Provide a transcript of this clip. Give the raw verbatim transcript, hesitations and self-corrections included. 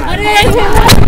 Aray!